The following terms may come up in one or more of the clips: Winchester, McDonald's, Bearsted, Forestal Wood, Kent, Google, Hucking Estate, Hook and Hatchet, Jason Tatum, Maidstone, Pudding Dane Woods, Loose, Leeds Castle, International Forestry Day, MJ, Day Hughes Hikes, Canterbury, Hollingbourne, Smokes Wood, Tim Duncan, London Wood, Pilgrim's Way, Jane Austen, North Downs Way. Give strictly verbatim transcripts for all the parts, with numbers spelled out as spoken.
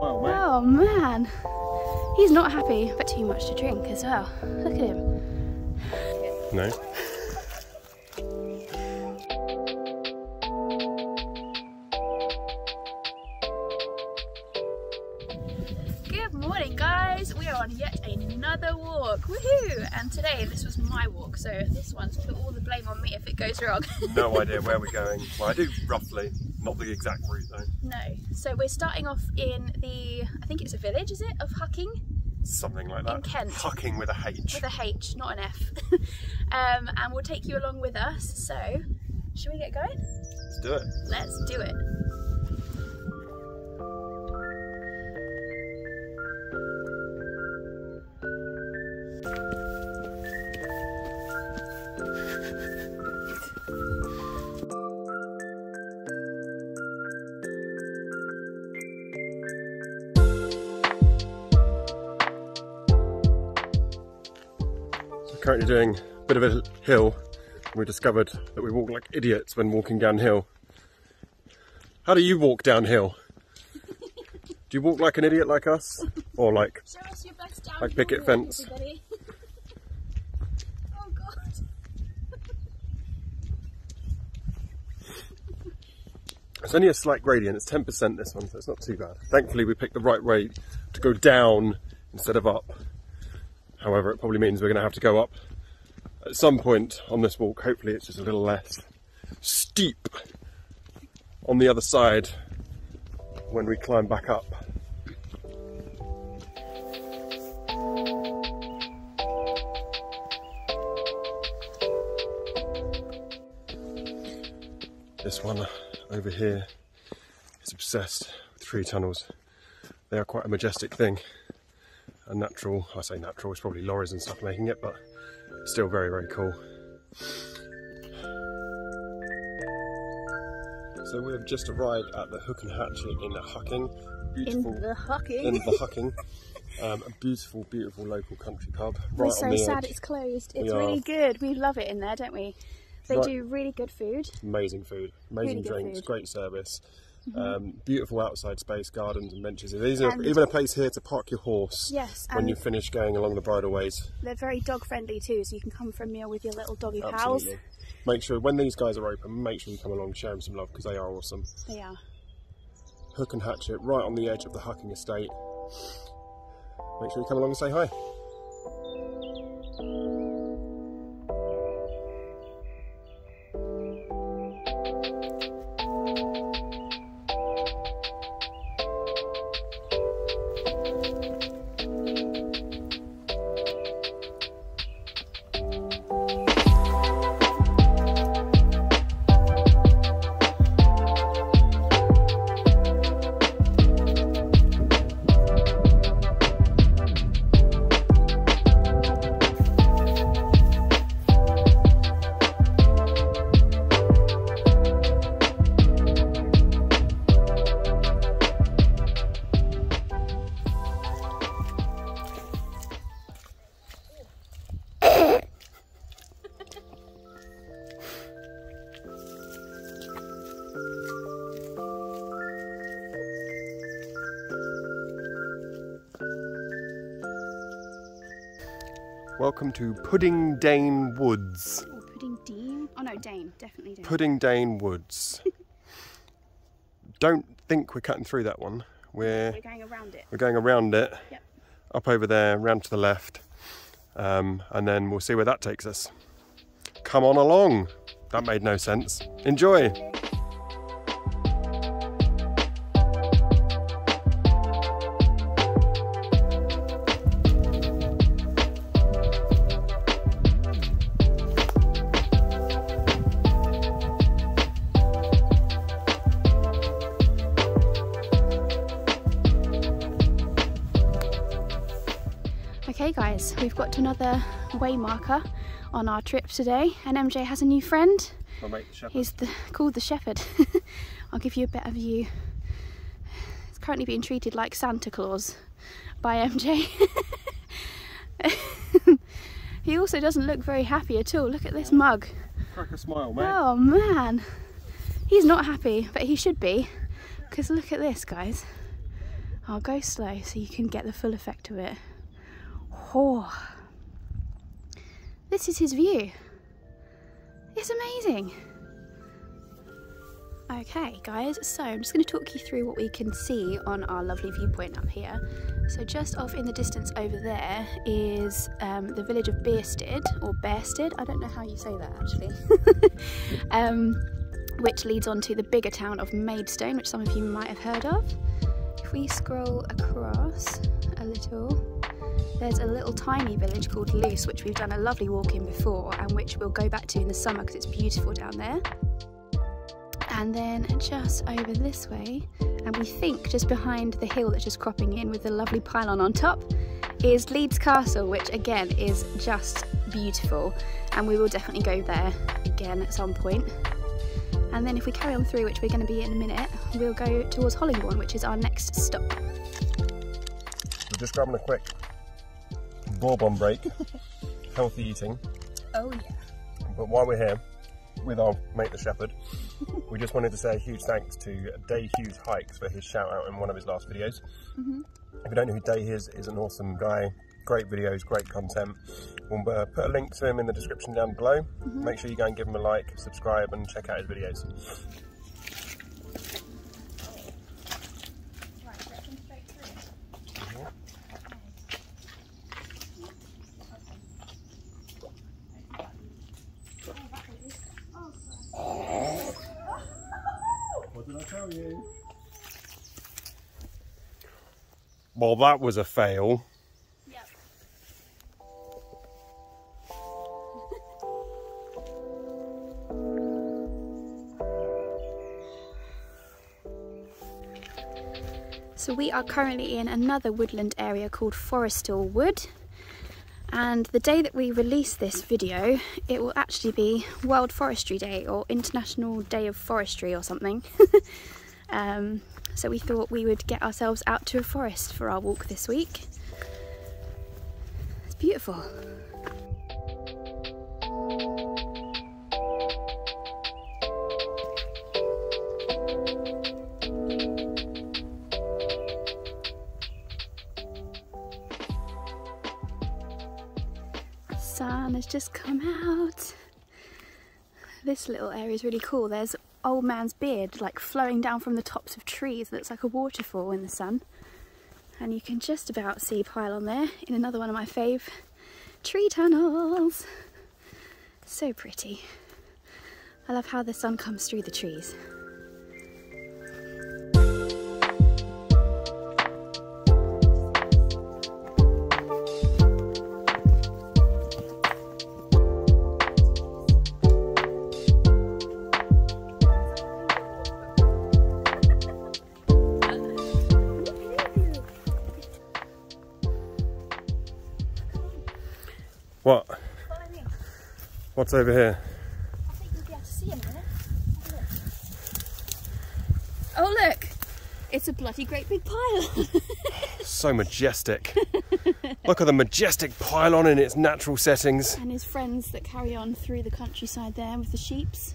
Well, mate. Oh man, he's not happy. But too much to drink as well. Look at him. No. Good morning, guys. We are on yet another walk. Woohoo! And today this was my walk, so this one's put all the blame on me if it goes wrong. No idea where we're going. Well, I do roughly. Not the exact route though. No. So we're starting off in the, I think it's a village, is it? Of Hucking? Something like that. In Kent. Hucking with a H. With a H, not an F. um, and we'll take you along with us. So, shall we get going? Let's do it. Let's do it. Currently doing a bit of a hill. We discovered that we walk like idiots when walking downhill. How do you walk downhill? Do you walk like an idiot like us? Or like, show us your best downhill like picket fence? Oh God. It's only a slight gradient, it's ten percent this one, so it's not too bad. Thankfully we picked the right way to go down instead of up. However, it probably means we're going to have to go up at some point on this walk. Hopefully it's just a little less steep on the other side when we climb back up. This one over here is obsessed with tree tunnels. They are quite a majestic thing. A natural, I say natural, it's probably lorries and stuff making it, but still very, very cool. So we have just arrived at the Hook and Hatchet in the Hucking. Beautiful, in the Hucking. In the Hucking. um, a beautiful, beautiful local country pub. Right, we're so sad edge. It's closed. It's we really are. good. We love it in there, don't we? They right. do really good food. Amazing food, amazing really drinks, food. Great service. Mm-hmm. um, beautiful outside space, gardens and benches. There's and even a place here to park your horse yes, when you finish going along the bridleways. They're very dog friendly too, so you can come for a meal with your little doggy pals. Absolutely. Make sure, when these guys are open, make sure you come along, show them some love because they are awesome. They are. Hook and Hatchet, right on the edge of the Hucking Estate. Make sure you come along and say hi. Welcome to Pudding Dane Woods. Oh, Pudding Dane? Oh no, Dane, definitely Dane. Pudding Dane Woods. Don't think we're cutting through that one. We're, we're going around it. We're going around it, yep. Up over there, round to the left, um, and then we'll see where that takes us. Come on along. That made no sense. Enjoy. Okay guys, we've got to another way marker on our trip today, and M J has a new friend. My mate, the shepherd. He's the, called the shepherd. I'll give you a better view. He's currently being treated like Santa Claus by M J. He also doesn't look very happy at all. Look at this mug. Crack a smile, mate. Oh man, he's not happy, but he should be, because look at this guys. I'll go slow so you can get the full effect of it. Oh, this is his view. It's amazing. Okay guys, so I'm just going to talk you through what we can see on our lovely viewpoint up here. So just off in the distance over there is um, the village of Bearsted, or Bearsted, I don't know how you say that actually, um, which leads on to the bigger town of Maidstone, which some of you might have heard of. If we scroll across a little, there's a little tiny village called Loose, which we've done a lovely walk in before and which we'll go back to in the summer because it's beautiful down there. And then just over this way, and we think just behind the hill that's just cropping in with the lovely pylon on top, is Leeds Castle, which again is just beautiful, and we will definitely go there again at some point. And then if we carry on through, which we're going to be in a minute, we'll go towards Hollingbourne, which is our next stop. We're just grabbing a quick bourbon break, healthy eating. Oh yeah. But while we're here, with our mate the shepherd, we just wanted to say a huge thanks to Day Hughes Hikes for his shout out in one of his last videos. Mm-hmm. If you don't know who Day is, he's an awesome guy, great videos, great content. We'll uh, put a link to him in the description down below. Mm-hmm. Make sure you go and give him a like, subscribe and check out his videos. Well, that was a fail. Yep. So we are currently in another woodland area called Forestal Wood. And the day that we release this video, it will actually be World Forestry Day or International Day of Forestry or something. um, So we thought we would get ourselves out to a forest for our walk this week. It's beautiful. The sun has just come out. This little area is really cool. There's old man's beard like flowing down from the tops of trees. It looks like a waterfall in the sun, and you can just about see pylon there in another one of my fave tree tunnels. So pretty. I love how the sun comes through the trees. What? What's over here? I think you'll be able to see in a minute. Have a look. Oh look! It's a bloody great big pylon. So majestic. Look at the majestic pylon in its natural settings. And his friends that carry on through the countryside there with the sheeps.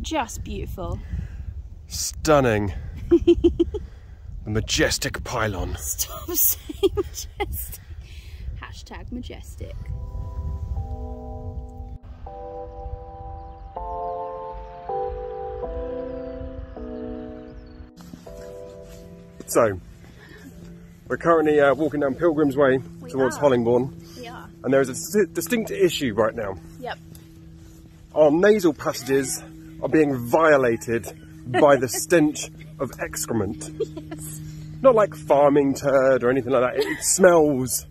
Just beautiful. Stunning. The majestic pylon. Stop saying majestic. Hashtag majestic. So, we're currently uh, walking down Pilgrim's Way we towards are. Hollingbourne. We are. And there is a distinct issue right now. Yep. Our nasal passages are being violated by the stench of excrement. Yes. Not like farming turd or anything like that. It, it smells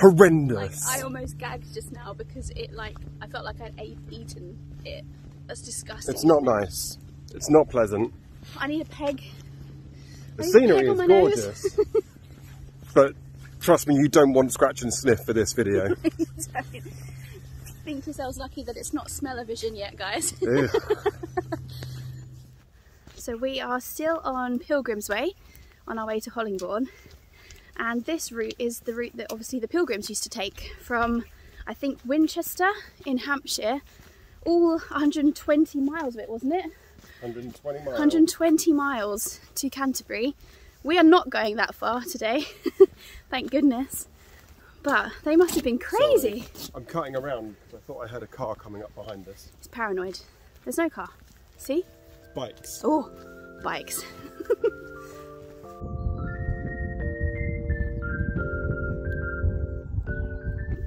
horrendous. Like, I almost gagged just now because it like I felt like I'd eaten it. That's disgusting. It's not nice. It's not pleasant. I need a peg. The scenery is gorgeous. But trust me, you don't want scratch and sniff for this video. Think yourselves lucky that it's not smell-o-vision yet, guys. So we are still on Pilgrim's Way on our way to Hollingbourne. And this route is the route that obviously the pilgrims used to take from, I think, Winchester in Hampshire. All one hundred and twenty miles of it, wasn't it? one hundred and twenty miles. one hundred and twenty miles to Canterbury, We are not going that far today, thank goodness. But they must have been crazy. Sorry. I'm cutting around because I thought I heard a car coming up behind us. It's paranoid. There's no car. See? Bikes. Oh, bikes.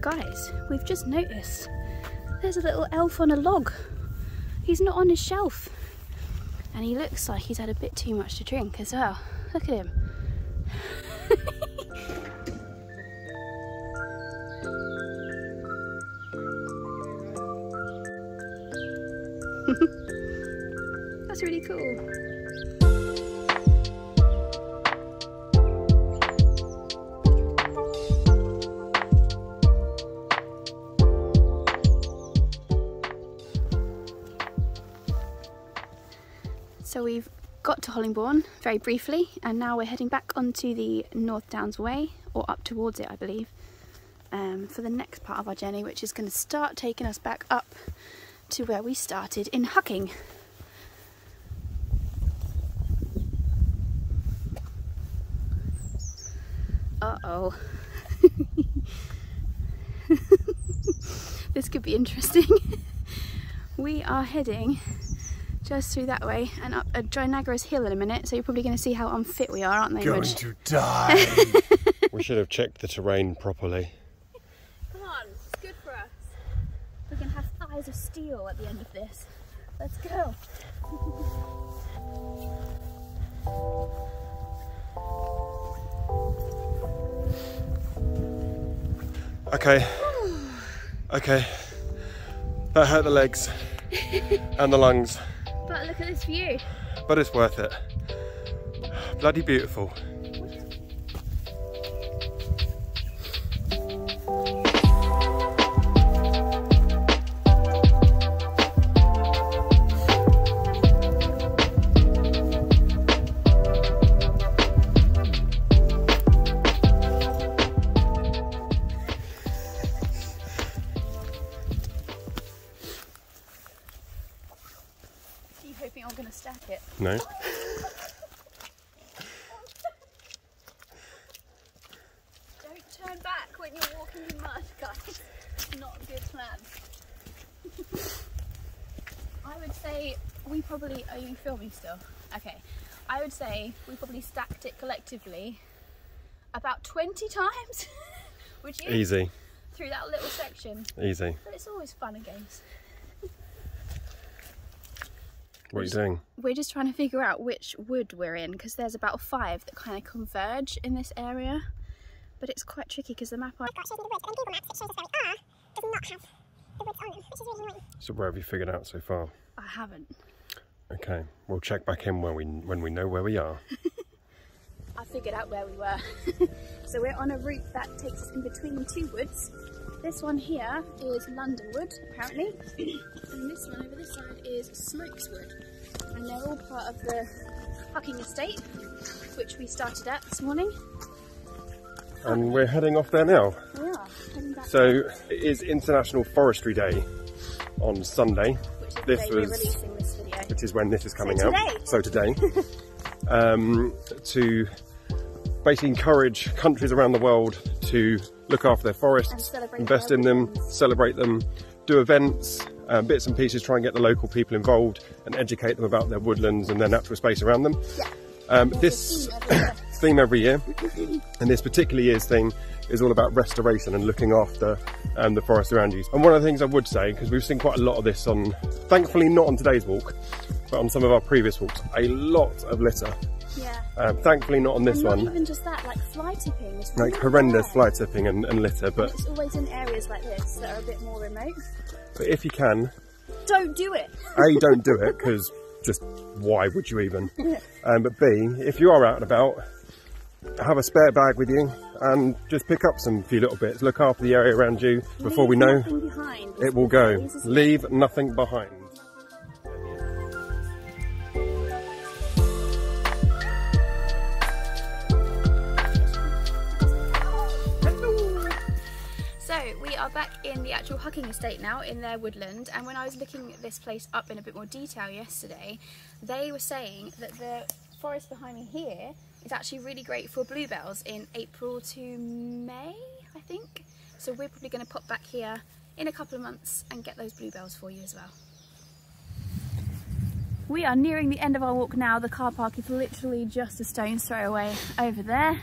Guys, we've just noticed there's a little elf on a log. He's not on his shelf. And he looks like he's had a bit too much to drink as well. Look at him. That's really cool. So we've got to Hollingbourne very briefly, and now we're heading back onto the North Downs Way, or up towards it I believe, um, for the next part of our journey, which is going to start taking us back up to where we started in Hucking. Uh-oh. This could be interesting. We are heading just through that way and up a Drynagra's hill in a minute, so you're probably going to see how unfit we are, aren't they? Going Midge? to die! We should have checked the terrain properly. Come on, it's good for us. We're going to have thighs of steel at the end of this. Let's go! Okay, okay, that hurt the legs and the lungs. But look at this view. But it's worth it. Bloody beautiful. No. Don't turn back when you're walking in mud, guys. It's not a good plan. I would say we probably... Are you filming still? Okay. I would say we probably stacked it collectively about twenty times. Would you? Easy. Through that little section. Easy. But it's always fun and games. What are you doing? We're just trying to figure out which wood we're in, because there's about five that kind of converge in this area, but it's quite tricky because the map I got shows me the woods, but on Google Maps it shows us where we are does not have the woods on them, which is really annoying. So where have you figured out so far? I haven't. Okay, we'll check back in when we when we know where we are. I figured out where we were. So we're on a route that takes us in between two woods. This one here is London Wood, apparently, and this one over this side is Smokes Wood, and they're all part of the Hucking Estate, which we started at this morning. And we're heading off there now. We are, heading back. So it is International Forestry Day on Sunday. Which is the day we're releasing this video. Which is when this is coming out. So today. um, to basically encourage countries around the world to look after their forests, invest in them, celebrate them, do events, uh, bits and pieces, try and get the local people involved and educate them about their woodlands and their natural space around them. Yeah. Um, this theme every year, and this particular year's thing is all about restoration and looking after um, the forest around you. And one of the things I would say, because we've seen quite a lot of this on, thankfully not on today's walk, but on some of our previous walks, a lot of litter. Yeah. Um, thankfully not on this and not one. Not even just that, like fly tipping. Is really like horrendous bad. fly tipping and, and litter. But and it's always in areas like this that are a bit more remote. But if you can... Don't do it! A, don't do it, because just why would you even? um, but B, if you are out and about, have a spare bag with you and just pick up some few little bits. Look after the area around you. Before Leave we know, behind. it will go. Leave nothing behind. Back in the actual Hucking Estate now, in their woodland, and when I was looking this place up in a bit more detail yesterday, they were saying that the forest behind me here It's actually really great for bluebells in April to May, I think. So we're probably going to pop back here in a couple of months and get those bluebells for you as well. We are nearing the end of our walk now. The car park is literally just a stone's throw away over there.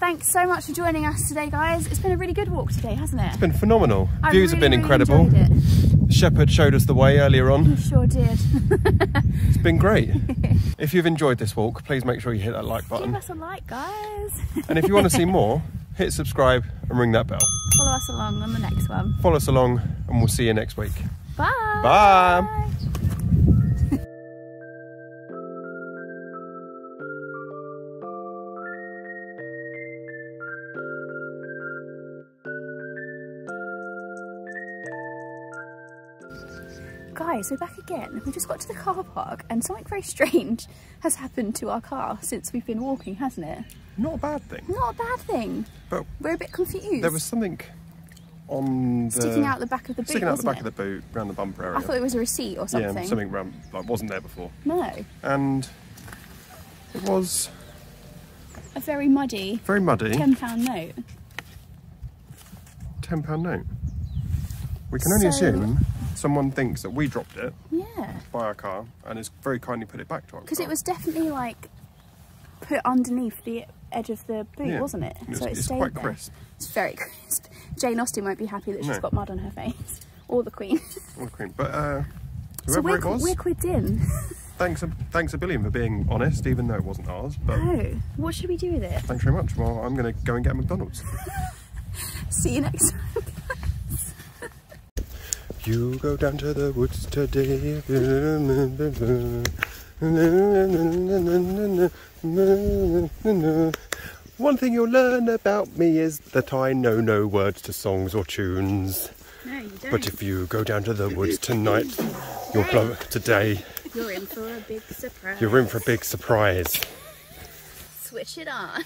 Thanks so much for joining us today, guys. It's been a really good walk today, hasn't it? It's been phenomenal. I Views really, have been incredible. Really enjoyed it. Shepherd showed us the way earlier on. He sure did. It's been great. If you've enjoyed this walk, please make sure you hit that like button. Give us a like, guys. And if you want to see more, hit subscribe and ring that bell. Follow us along on the next one. Follow us along and we'll see you next week. Bye. Bye. Guys, we're back again. We just got to the car park and something very strange has happened to our car since we've been walking, hasn't it? Not a bad thing. Not a bad thing. But we're a bit confused. There was something on the... Sticking out the back of the boot, Sticking out the back it? of the boot, around the bumper area. I thought it was a receipt or something. Yeah, something around, like, wasn't there before. No. And it was... A very muddy... Very muddy... ten pound note. ten pound note. We can only so... assume... Someone thinks that we dropped it yeah. by our car and has very kindly put it back to our car. Because it was definitely like put underneath the edge of the boot, yeah. wasn't it? It's, so it it's stayed quite there. crisp. It's very crisp. Jane Austen won't be happy that she's no. got mud on her face. Or the Queen. Or the Queen. But uh, whoever so we're, it was... we're quids in. Thanks a, thanks a billion for being honest, even though it wasn't ours. But no. What should we do with it? Thanks very much. Well, I'm going to go and get a McDonald's. See you next time. You go down to the woods today. One thing you'll learn about me is that I know no words to songs or tunes. No, you don't. But if you go down to the woods tonight, you'll blow it today. You're in for a big surprise. You're in for a big surprise. Switch it on.